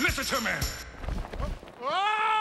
Listen to me!